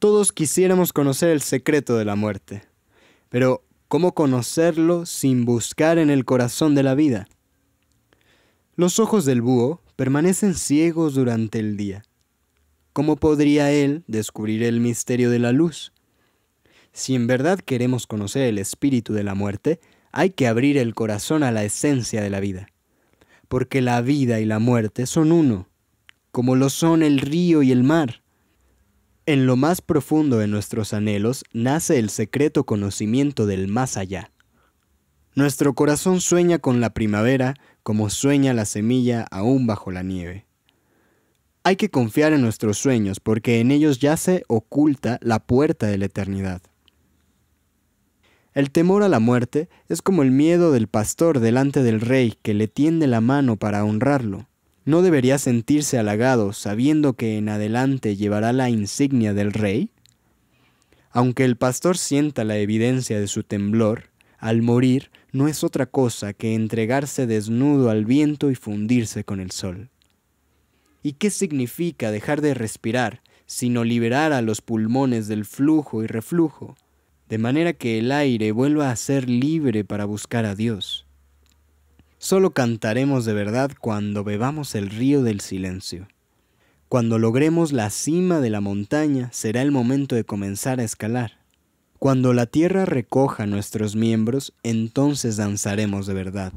Todos quisiéramos conocer el secreto de la muerte, pero ¿cómo conocerlo sin buscar en el corazón de la vida? Los ojos del búho permanecen ciegos durante el día. ¿Cómo podría él descubrir el misterio de la luz? Si en verdad queremos conocer el espíritu de la muerte, hay que abrir el corazón a la esencia de la vida, porque la vida y la muerte son uno, como lo son el río y el mar. En lo más profundo de nuestros anhelos nace el secreto conocimiento del más allá. Nuestro corazón sueña con la primavera como sueña la semilla aún bajo la nieve. Hay que confiar en nuestros sueños porque en ellos yace oculta la puerta de la eternidad. El temor a la muerte es como el miedo del pastor delante del rey que le tiende la mano para honrarlo. ¿No debería sentirse halagado sabiendo que en adelante llevará la insignia del rey? Aunque el pastor sienta la evidencia de su temblor, al morir no es otra cosa que entregarse desnudo al viento y fundirse con el sol. ¿Y qué significa dejar de respirar, sino liberar a los pulmones del flujo y reflujo, de manera que el aire vuelva a ser libre para buscar a Dios? Solo cantaremos de verdad cuando bebamos el río del silencio. Cuando logremos la cima de la montaña, será el momento de comenzar a escalar. Cuando la tierra recoja nuestros miembros, entonces danzaremos de verdad.